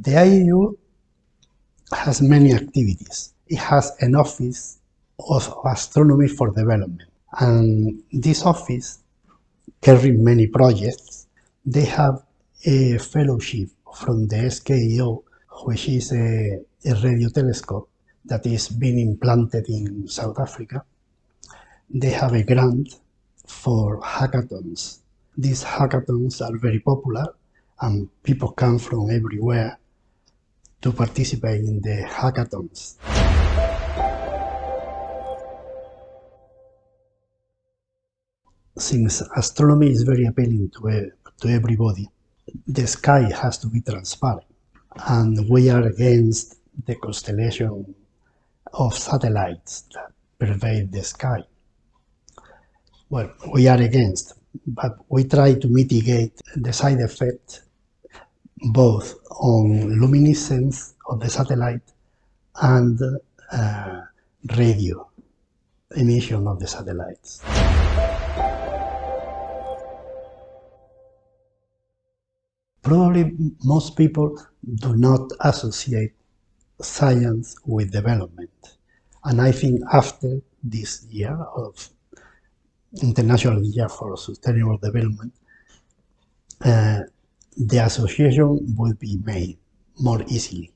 The IEU has many activities. It has an office of astronomy for development, and this office carries many projects. They have a fellowship from the SKEO, which is a radio telescope that is being implanted in South Africa. They have a grant for hackathons. These hackathons are very popular, and people come from everywhere to participate in the hackathons. Since astronomy is very appealing to everybody, the sky has to be transparent, and we are against the constellation of satellites that pervade the sky. Well, we are against, but we try to mitigate the side effect both on luminescence of the satellite and radio emission of the satellites. Probably most people do not associate science with development, and I think after this year of International Year for Sustainable Development, the association will be made more easily.